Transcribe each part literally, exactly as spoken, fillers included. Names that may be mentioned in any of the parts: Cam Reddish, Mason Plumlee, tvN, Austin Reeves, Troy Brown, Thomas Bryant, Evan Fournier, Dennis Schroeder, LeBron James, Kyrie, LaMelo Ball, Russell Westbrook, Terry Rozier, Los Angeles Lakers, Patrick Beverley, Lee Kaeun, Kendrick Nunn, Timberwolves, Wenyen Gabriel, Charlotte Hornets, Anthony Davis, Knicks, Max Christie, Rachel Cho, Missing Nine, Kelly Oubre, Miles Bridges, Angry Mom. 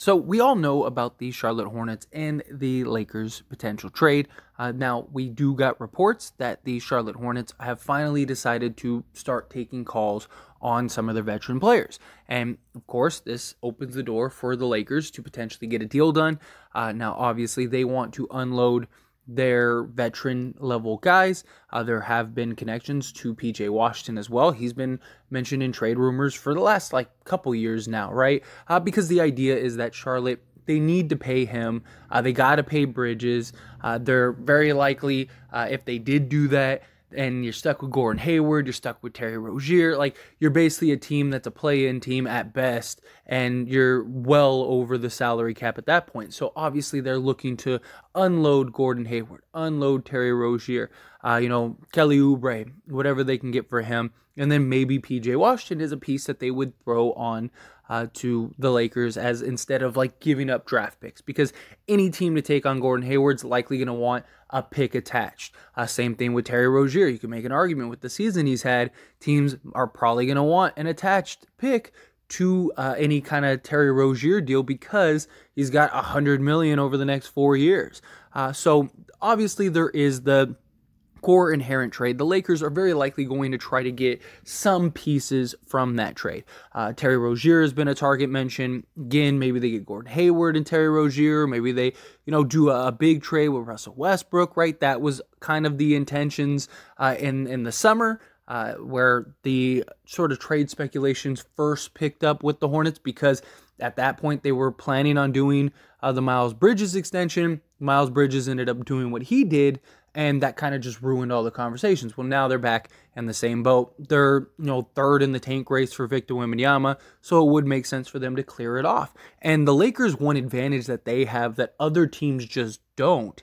So we all know about the Charlotte Hornets and the Lakers' potential trade. Uh, now, we do got reports that the Charlotte Hornets have finally decided to start taking calls on some of their veteran players. And, of course, this opens the door for the Lakers to potentially get a deal done. Uh, now, obviously, they want to unload their veteran-level guys. Uh, there have been connections to P J Washington as well. He's been mentioned in trade rumors for the last, like, couple years now, right? Uh, because the idea is that Charlotte, they need to pay him. Uh, they got to pay Bridges. Uh, they're very likely, uh, if they did do that, and you're stuck with Gordon Hayward, you're stuck with Terry Rozier, like, you're basically a team that's a play-in team at best, and you're well over the salary cap at that point. So obviously they're looking to unload Gordon Hayward, unload Terry Rozier, uh, you know, Kelly Oubre, whatever they can get for him. And then maybe P J Washington is a piece that they would throw on uh, to the Lakers as instead of, like, giving up draft picks. Because any team to take on Gordon Hayward's likely going to want a pick attached. Uh, same thing with Terry Rozier. You can make an argument with the season he's had. Teams are probably going to want an attached pick to uh, any kind of Terry Rozier deal because he's got one hundred million dollars over the next four years. Uh, so, obviously, there is the core inherent trade. The Lakers are very likely going to try to get some pieces from that trade. Uh, Terry Rozier has been a target mention. Again, maybe they get Gordon Hayward and Terry Rozier. Maybe they, you know, do a, a big trade with Russell Westbrook, right? That was kind of the intentions uh, in, in the summer uh, where the sort of trade speculations first picked up with the Hornets because at that point they were planning on doing uh, the Miles Bridges extension. Miles Bridges ended up doing what he did, and that kind of just ruined all the conversations. Well, now they're back in the same boat. They're, you know, third in the tank race for Victor Wembanyama, so it would make sense for them to clear it off. And the Lakers' one advantage that they have that other teams just don't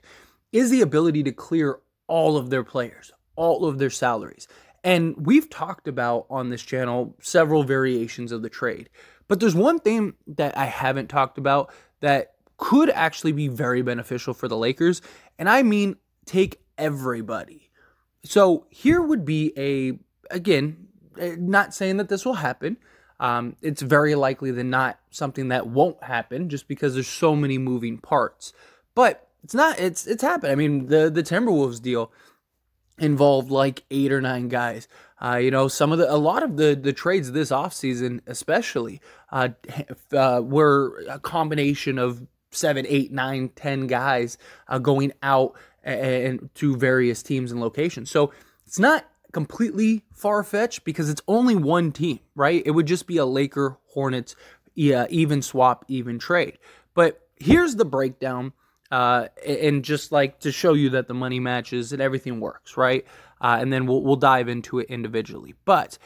is the ability to clear all of their players, all of their salaries. And we've talked about on this channel several variations of the trade. But there's one thing that I haven't talked about that could actually be very beneficial for the Lakers, and I mean take everybody. So here would be a, again, not saying that this will happen. Um, it's very likely than not something that won't happen just because there's so many moving parts. But it's not, it's it's happened. I mean, the, the Timberwolves deal involved like eight or nine guys. Uh, you know, some of the, a lot of the, the trades this offseason especially uh, uh, were a combination of seven, eight, nine, ten guys uh, going out and to various teams and locations. So it's not completely far-fetched because it's only one team, right? It would just be a Laker Hornets yeah, even swap, even trade. But here's the breakdown, uh, and just like to show you that the money matches and everything works, right? Uh, and then we'll, we'll dive into it individually. But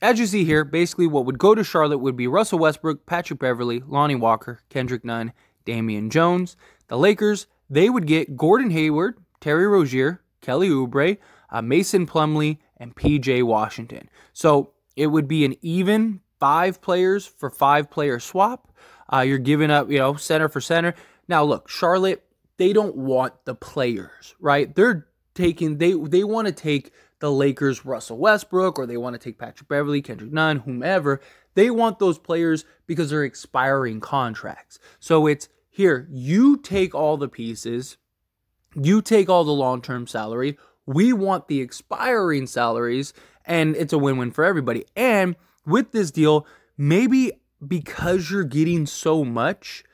as you see here, basically what would go to Charlotte would be Russell Westbrook, Patrick Beverley, Lonnie Walker, Kendrick Nunn, Damian Jones. The Lakers, they would get Gordon Hayward, Terry Rozier, Kelly Oubre, uh, Mason Plumlee, and P J Washington. So it would be an even five players for five player swap. Uh, you're giving up, you know, center for center. Now look, Charlotte, they don't want the players, right? They're taking, they they want to take the Lakers' Russell Westbrook, or they want to take Patrick Beverley, Kendrick Nunn, whomever. They want those players because they're expiring contracts. So it's here, you take all the pieces, you take all the long-term salary, we want the expiring salaries, and it's a win-win for everybody. And with this deal, maybe because you're getting so much,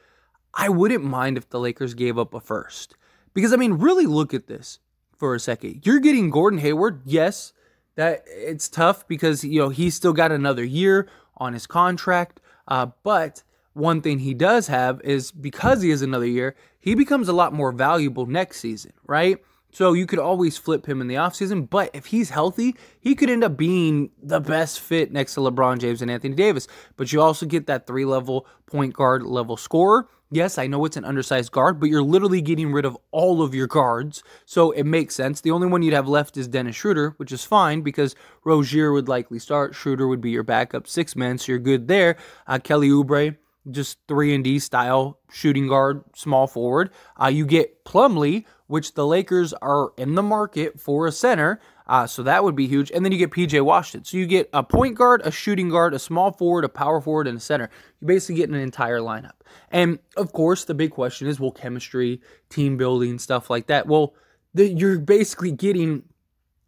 I wouldn't mind if the Lakers gave up a first. Because, I mean, really look at this for a second. You're getting Gordon Hayward, yes, that it's tough because, you know, he's still got another year on his contract, uh, but one thing he does have is because he has another year, he becomes a lot more valuable next season, right? So you could always flip him in the offseason, but if he's healthy, he could end up being the best fit next to LeBron James and Anthony Davis. But you also get that three-level point guard level scorer. Yes, I know it's an undersized guard, but you're literally getting rid of all of your guards, so it makes sense. The only one you'd have left is Dennis Schroeder, which is fine because Rozier would likely start. Schroeder would be your backup six man, so you're good there. Uh, Kelly Oubre, just three and D style shooting guard, small forward. Uh, you get Plumlee, which the Lakers are in the market for a center. Uh, so that would be huge. And then you get P J Washington. So you get a point guard, a shooting guard, a small forward, a power forward, and a center. You basically get an entire lineup. And, of course, the big question is, well, chemistry, team building, stuff like that. Well, the, you're basically getting,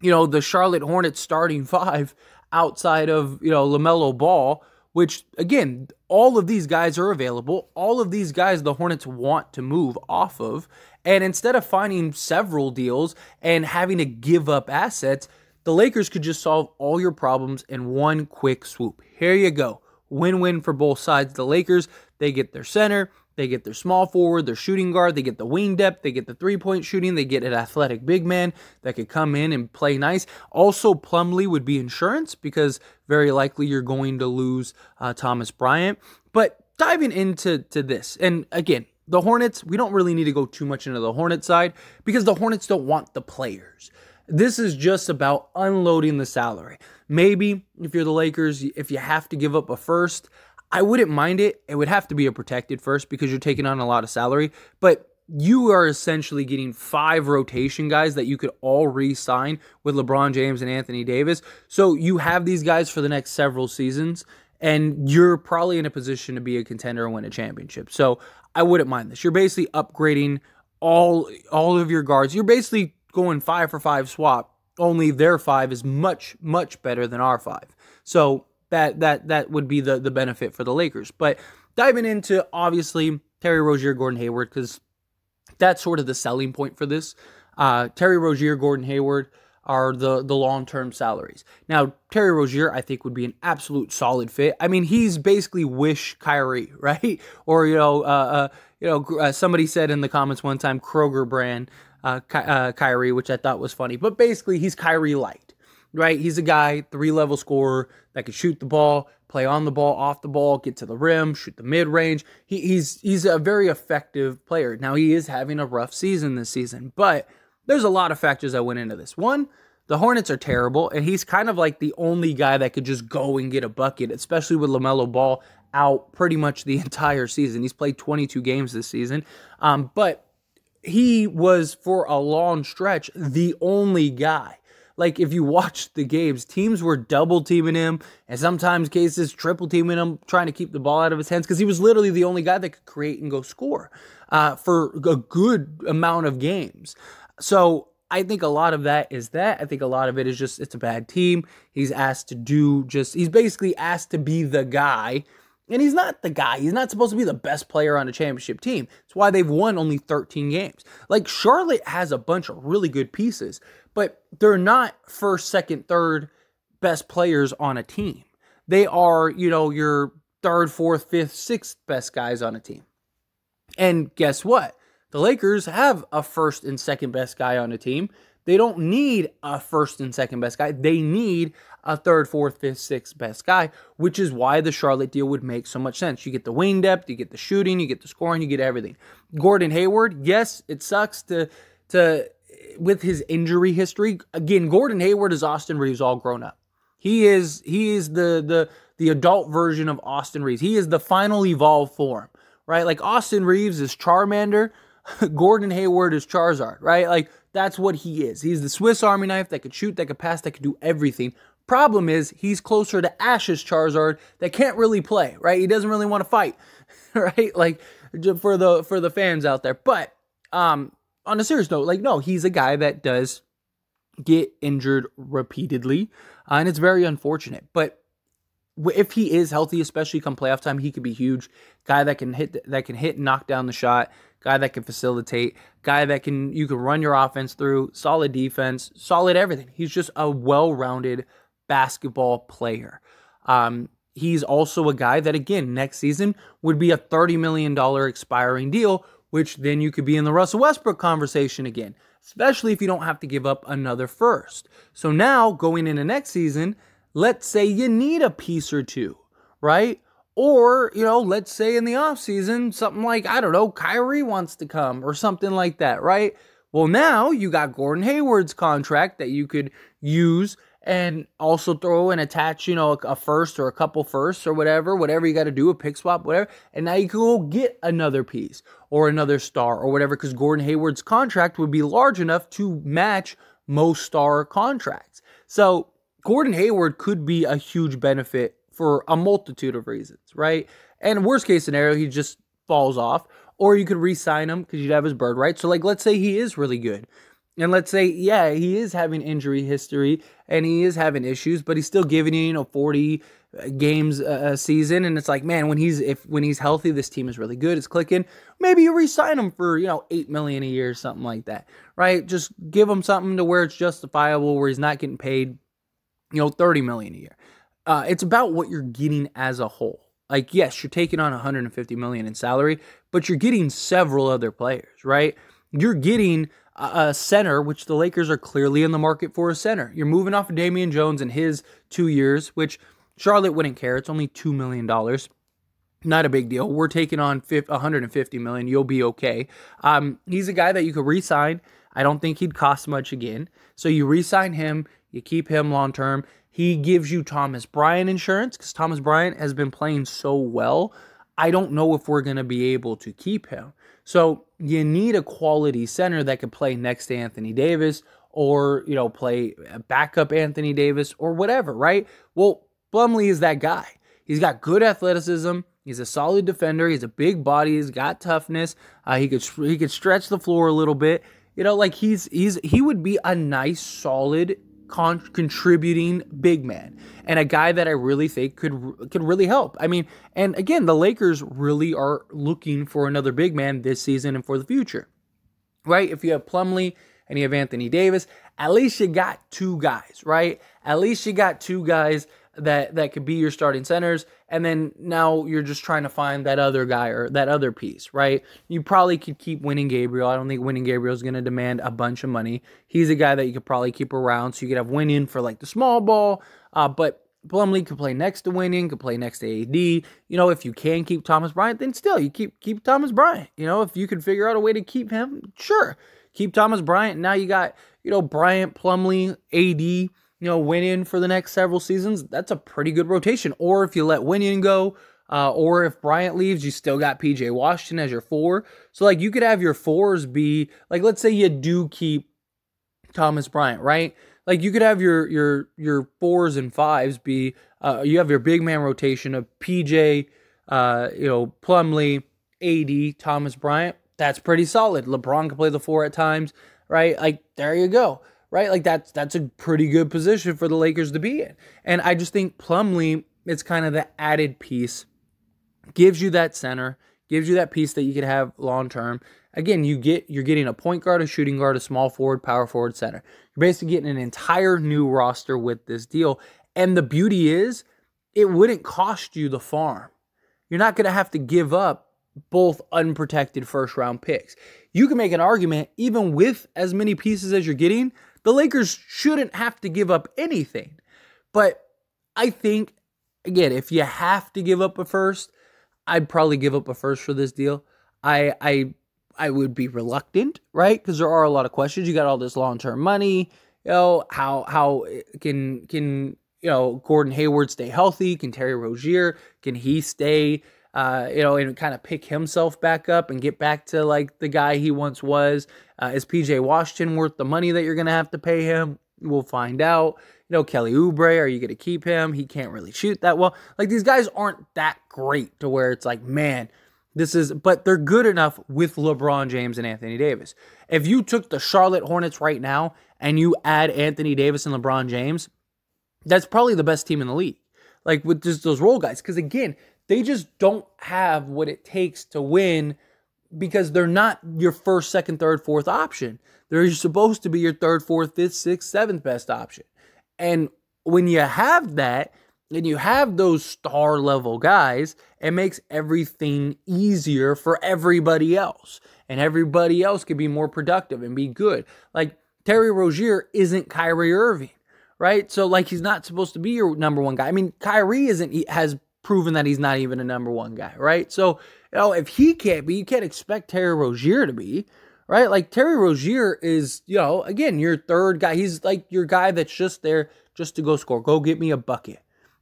you know, the Charlotte Hornets starting five outside of, you know, LaMelo Ball, which, again, all of these guys are available. All of these guys the Hornets want to move off of. And instead of finding several deals and having to give up assets, the Lakers could just solve all your problems in one quick swoop. Here you go. Win-win for both sides. The Lakers, they get their center, they get their small forward, their shooting guard, they get the wing depth, they get the three-point shooting, they get an athletic big man that could come in and play nice. Also, Plumlee would be insurance because very likely you're going to lose uh, Thomas Bryant. But diving into to this, and again, the Hornets, we don't really need to go too much into the Hornets side because the Hornets don't want the players. This is just about unloading the salary. Maybe if you're the Lakers, if you have to give up a first, I wouldn't mind it. It would have to be a protected first because you're taking on a lot of salary, but you are essentially getting five rotation guys that you could all re-sign with LeBron James and Anthony Davis. So you have these guys for the next several seasons, and you're probably in a position to be a contender and win a championship. So I wouldn't mind this. You're basically upgrading all, all of your guards. You're basically going five for five swap, only their five is much, much better than our five. So That that that would be the, the benefit for the Lakers. But diving into, obviously, Terry Rozier, Gordon Hayward, because that's sort of the selling point for this. Uh, Terry Rozier, Gordon Hayward are the, the long-term salaries. Now, Terry Rozier, I think, would be an absolute solid fit. I mean, he's basically wish Kyrie, right? Or, you know, uh, uh, you know, uh, somebody said in the comments one time, Kroger brand uh, Ky uh, Kyrie, which I thought was funny. But basically, he's Kyrie-like. Right, he's a guy, three-level scorer that can shoot the ball, play on the ball, off the ball, get to the rim, shoot the mid-range. He, he's he's a very effective player. Now, he is having a rough season this season, but there's a lot of factors that went into this. One, the Hornets are terrible, and he's kind of like the only guy that could just go and get a bucket, especially with LaMelo Ball out pretty much the entire season. He's played twenty-two games this season, um, but he was, for a long stretch, the only guy. Like, if you watched the games, teams were double-teaming him, and sometimes cases triple-teaming him, trying to keep the ball out of his hands, because he was literally the only guy that could create and go score uh, for a good amount of games. So I think a lot of that is that. I think a lot of it is just it's a bad team. He's asked to do just – he's basically asked to be the guy, and he's not the guy. He's not supposed to be the best player on a championship team. That's why they've won only thirteen games. Like, Charlotte has a bunch of really good pieces, but they're not first, second, third best players on a team. They are, you know, your third, fourth, fifth, sixth best guys on a team. And guess what? The Lakers have a first and second best guy on a team. They don't need a first and second best guy. They need a third, fourth, fifth, sixth best guy, which is why the Charlotte deal would make so much sense. You get the wing depth, you get the shooting, you get the scoring, you get everything. Gordon Hayward, yes, it sucks to to with his injury history. Again, Gordon Hayward is Austin Reeves all grown up. He is he is the the the adult version of Austin Reeves. He is the final evolved form, right? Like, Austin Reeves is Charmander, Gordon Hayward is Charizard, right? Like, that's what he is. He's the Swiss Army knife that could shoot, that could pass, that could do everything. Problem is, he's closer to Ash's Charizard that can't really play, right? He doesn't really want to fight, right? Like, for the for the fans out there. But um, on a serious note, like, no, he's a guy that does get injured repeatedly, uh, and it's very unfortunate. But if he is healthy, especially come playoff time, he could be huge. Guy that can hit, that can hit, and knock down the shot. Guy that can facilitate, guy that can you can run your offense through, solid defense, solid everything. He's just a well-rounded basketball player. Um, he's also a guy that, again, next season would be a thirty million dollar expiring deal, which then you could be in the Russell Westbrook conversation again, especially if you don't have to give up another first. So now, going into next season, let's say you need a piece or two, right? Or, you know, let's say in the offseason, something like, I don't know, Kyrie wants to come or something like that, right? Well, now you got Gordon Hayward's contract that you could use and also throw and attach, you know, a first or a couple firsts or whatever, whatever you got to do, a pick swap, whatever. And now you can go get another piece or another star or whatever, because Gordon Hayward's contract would be large enough to match most-star contracts. So Gordon Hayward could be a huge benefit for a multitude of reasons, right? And worst-case scenario, he just falls off. Or you could re-sign him because you'd have his bird, right? So, like, let's say he is really good. And let's say, yeah, he is having injury history and he is having issues, but he's still giving you, you know, forty games a season. And it's like, man, when he's if when he's healthy, this team is really good. It's clicking. Maybe you re-sign him for, you know, eight million dollars a year or something like that, right? Just give him something to where it's justifiable, where he's not getting paid, you know, thirty million dollars a year. Uh, it's about what you're getting as a whole. Like, yes, you're taking on one hundred fifty million dollars in salary, but you're getting several other players, right? You're getting a center, which the Lakers are clearly in the market for a center. You're moving off of Damian Jones in his two years, which Charlotte wouldn't care. It's only two million dollars. Not a big deal. We're taking on one hundred fifty million dollars. You'll be okay. Um, he's a guy that you could re-sign. I don't think he'd cost much again. So you re-sign him. You keep him long-term. He gives you Thomas Bryant insurance because Thomas Bryant has been playing so well. I don't know if we're going to be able to keep him. So you need a quality center that could play next to Anthony Davis or, you know, play backup Anthony Davis or whatever, right? Well, Plumlee is that guy. He's got good athleticism. He's a solid defender. He's a big body. He's got toughness. Uh, he could he could stretch the floor a little bit. You know, like he's he's he would be a nice, solid Con- contributing big man and a guy that I really think could could really help. I mean, and again, the Lakers really are looking for another big man this season and for the future, right? If you have Plumlee and you have Anthony Davis, at least you got two guys, right? At least you got two guys that that could be your starting centers, and then now you're just trying to find that other guy or that other piece, right? You probably could keep Wenyen Gabriel. I don't think Wenyen Gabriel is going to demand a bunch of money. He's a guy that you could probably keep around, so you could have Wenyen for like the small ball, uh, but Plumlee could play next to Wenyen, could play next to A D. You know, if you can keep Thomas Bryant, then still, you keep keep Thomas Bryant. You know, if you could figure out a way to keep him, sure. Keep Thomas Bryant. Now you got, you know, Bryant, Plumlee, A D, you know, Wenyen for the next several seasons. That's a pretty good rotation. Or if you let Wenyen go, uh, or if Bryant leaves, you still got P J Washington as your four. So, like, you could have your fours be, like, let's say you do keep Thomas Bryant, right? Like, you could have your your your fours and fives be, uh, you have your big man rotation of P J, uh, you know, Plumlee, A D, Thomas Bryant. That's pretty solid. LeBron can play the four at times, right? Like, there you go. Right? Like, that's that's a pretty good position for the Lakers to be in. And I just think Plumlee, it's kind of the added piece. Gives you that center. Gives you that piece that you could have long-term. Again, you get, you're getting a point guard, a shooting guard, a small forward, power forward, center. You're basically getting an entire new roster with this deal. And the beauty is, it wouldn't cost you the farm. You're not going to have to give up both unprotected first-round picks. You can make an argument, even with as many pieces as you're getting, the Lakers shouldn't have to give up anything. But I think, again, if you have to give up a first, I'd probably give up a first for this deal. I I I would be reluctant, right? Because there are a lot of questions. You got all this long-term money. You know, how how can can you know Gordon Hayward stay healthy? Can Terry Rozier, can he stay, Uh, you know, and kind of pick himself back up and get back to like the guy he once was? Uh, is P J Washington worth the money that you're going to have to pay him? We'll find out. You know, Kelly Oubre, are you going to keep him? He can't really shoot that well. Like, these guys aren't that great to where it's like, man, this is, but they're good enough with LeBron James and Anthony Davis. If you took the Charlotte Hornets right now and you add Anthony Davis and LeBron James, that's probably the best team in the league. Like, with just those role guys. Because again, they just don't have what it takes to win because they're not your first, second, third, fourth option. They're supposed to be your third, fourth, fifth, sixth, seventh best option. And when you have that, and you have those star level guys, it makes everything easier for everybody else. And everybody else could be more productive and be good. Like, Terry Rozier isn't Kyrie Irving, right? So, like, he's not supposed to be your number one guy. I mean, Kyrie isn't, he has proven that he's not even a number one guy, right? So, you know, if he can't be, you can't expect Terry Rozier to be, right? Like, Terry Rozier is, you know, again, your third guy. He's like your guy that's just there just to go score. Go get me a bucket.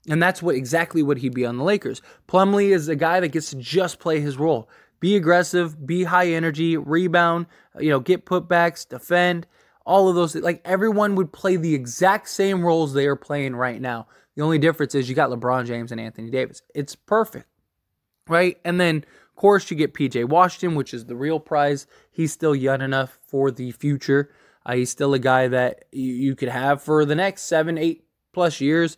And that's what exactly what he'd be on the Lakers. Plumlee is the guy that gets to just play his role. Be aggressive, be high energy, rebound, you know, get putbacks, defend, all of those. Like, everyone would play the exact same roles they are playing right now. The only difference is you got LeBron James and Anthony Davis. It's perfect, right? And then, of course, you get P J Washington, which is the real prize. He's still young enough for the future. Uh, he's still a guy that you, you could have for the next seven, eight-plus years,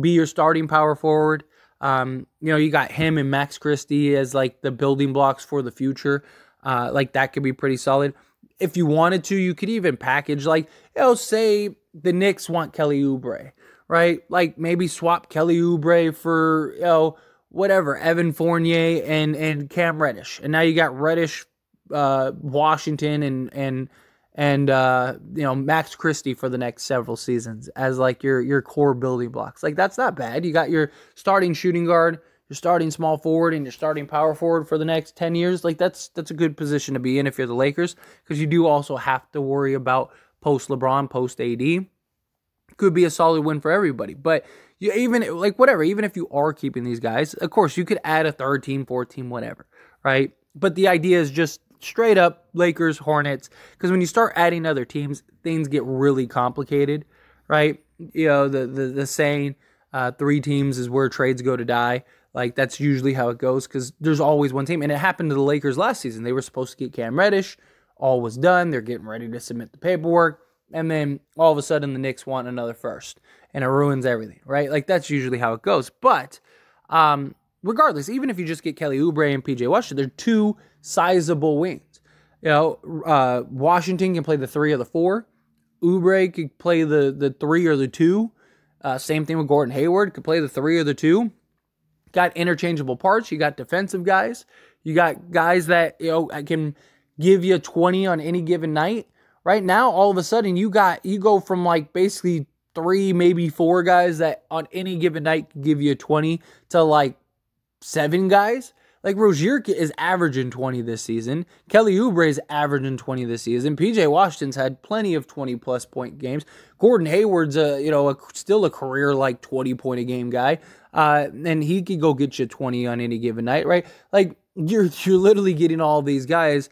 be your starting power forward. Um, you know, you got him and Max Christie as, like, the building blocks for the future. Uh, like, that could be pretty solid. If you wanted to, you could even package, like, you know, say the Knicks want Kelly Oubre, right? Like, maybe swap Kelly Oubre for, you know, whatever, Evan Fournier and and Cam Reddish. And now you got Reddish, uh, Washington, and and and uh, you know, Max Christie for the next several seasons as, like, your your core building blocks. Like, that's not bad. You got your starting shooting guard, your starting small forward, and your starting power forward for the next ten years. Like, that's that's a good position to be in if you're the Lakers, because you do also have to worry about post LeBron, post A D. Could be a solid win for everybody. But you even, like, whatever, even if you are keeping these guys, of course, you could add a third team, fourth team, whatever, right? But the idea is just straight up Lakers, Hornets, because when you start adding other teams, things get really complicated, right? You know, the the, the saying, uh, three teams is where trades go to die. Like, that's usually how it goes, because there's always one team. And it happened to the Lakers last season. They were supposed to get Cam Reddish. All was done. They're getting ready to submit the paperwork. And then all of a sudden the Knicks want another first, and it ruins everything, right? Like, that's usually how it goes. But um, regardless, even if you just get Kelly Oubre and P J Washington, they're two sizable wings. You know, uh, Washington can play the three or the four. Oubre could play the, the three or the two. Uh, same thing with Gordon Hayward, could play the three or the two. Got interchangeable parts. You got defensive guys. You got guys that, you know, can give you twenty on any given night. Right now, all of a sudden, you got you go from, like, basically three, maybe four guys that on any given night can give you a twenty to, like, seven guys. Like, Rozier is averaging twenty this season. Kelly Oubre is averaging twenty this season. P J Washington's had plenty of twenty-plus point games. Gordon Hayward's, a, you know, a, still a career, like, twenty-point-a-game guy. Uh, and he could go get you twenty on any given night, right? Like, you're you're literally getting all these guys.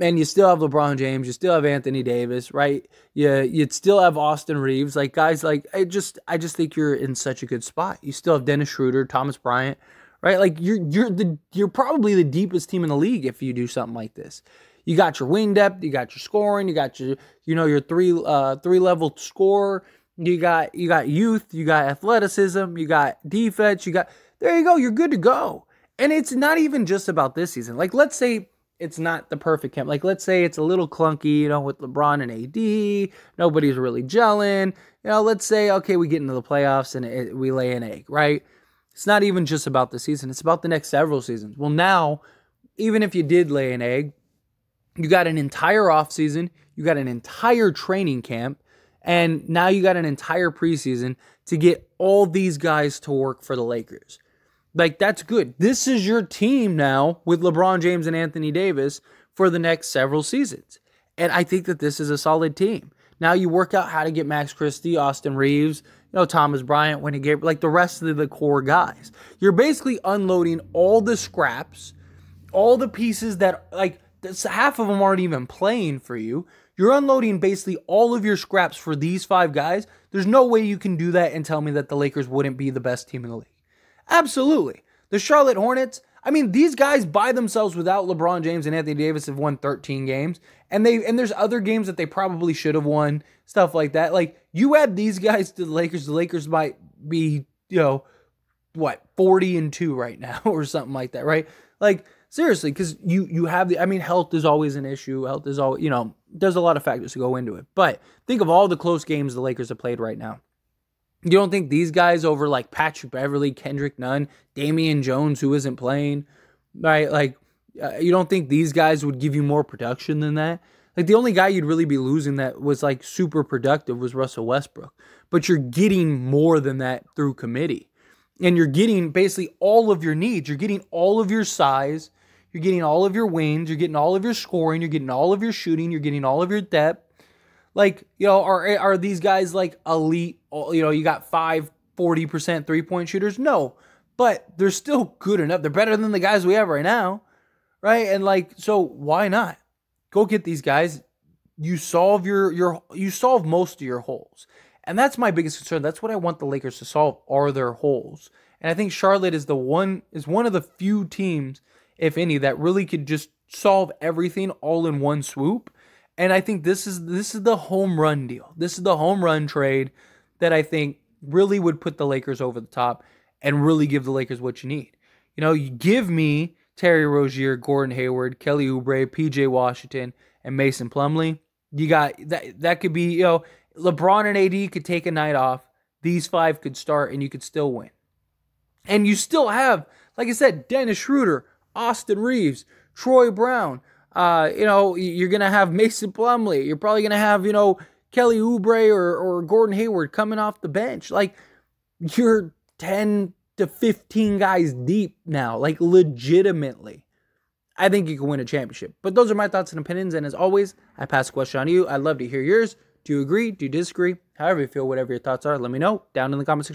And you still have LeBron James, you still have Anthony Davis, right? Yeah, you, you'd still have Austin Reeves, like guys like I just I just think you're in such a good spot. You still have Dennis Schroeder, Thomas Bryant, right? Like you're you're the you're probably the deepest team in the league if you do something like this. You got your wing depth, you got your scoring, you got your you know your three uh three level score, you got you got youth, you got athleticism, you got defense, you got there you go, you're good to go. And it's not even just about this season. Like let's say it's not the perfect camp. Like, let's say it's a little clunky, you know, with LeBron and A D. Nobody's really gelling. You know, let's say, okay, we get into the playoffs and it, we lay an egg, right? It's not even just about the season. It's about the next several seasons. Well, now, even if you did lay an egg, you got an entire offseason. You got an entire training camp. And now you got an entire preseason to get all these guys to work for the Lakers. Like, that's good. This is your team now with LeBron James and Anthony Davis for the next several seasons. And I think that this is a solid team. Now you work out how to get Max Christie, Austin Reeves, you know, Thomas Bryant, Wenyen Gabriel, like the rest of the core guys. You're basically unloading all the scraps, all the pieces that, like, this, half of them aren't even playing for you. You're unloading basically all of your scraps for these five guys. There's no way you can do that and tell me that the Lakers wouldn't be the best team in the league. Absolutely. The Charlotte Hornets, I mean, these guys by themselves without LeBron James and Anthony Davis have won thirteen games. And they and there's other games that they probably should have won, stuff like that. Like, you add these guys to the Lakers, the Lakers might be, you know, what, forty and two right now or something like that, right? Like, seriously, because you, you have the, I mean, health is always an issue. Health is always, you know, there's a lot of factors to go into it. But think of all the close games the Lakers have played right now. You don't think these guys over like Patrick Beverley, Kendrick Nunn, Damian Jones, who isn't playing, right? Like, uh, you don't think these guys would give you more production than that? Like, the only guy you'd really be losing that was like super productive was Russell Westbrook. But you're getting more than that through committee. And you're getting basically all of your needs. You're getting all of your size. You're getting all of your wings. You're getting all of your scoring. You're getting all of your shooting. You're getting all of your depth. Like, you know, are are these guys, like, elite, you know, you got five, forty percent three-point shooters? No, but they're still good enough. They're better than the guys we have right now, right? And, like, so why not? Go get these guys, you solve your your you solve most of your holes. And that's my biggest concern. That's what I want the Lakers to solve, are their holes. And I think Charlotte is the one is one of the few teams, if any, that really could just solve everything all in one swoop. And I think this is this is the home run deal. This is the home run trade that I think really would put the Lakers over the top and really give the Lakers what you need. You know, you give me Terry Rozier, Gordon Hayward, Kelly Oubre, P J Washington, and Mason Plumlee. You got that. That could be, you know, LeBron and A D could take a night off. These five could start, and you could still win. And you still have, like I said, Dennis Schroeder, Austin Reeves, Troy Brown. Uh, you know, you're going to have Mason Plumlee. You're probably going to have, you know, Kelly Oubre or, or Gordon Hayward coming off the bench. Like, you're ten to fifteen guys deep now, like legitimately. I think you can win a championship. But those are my thoughts and opinions. And as always, I pass the question on to you. I'd love to hear yours. Do you agree? Do you disagree? However you feel, whatever your thoughts are, let me know down in the comment section.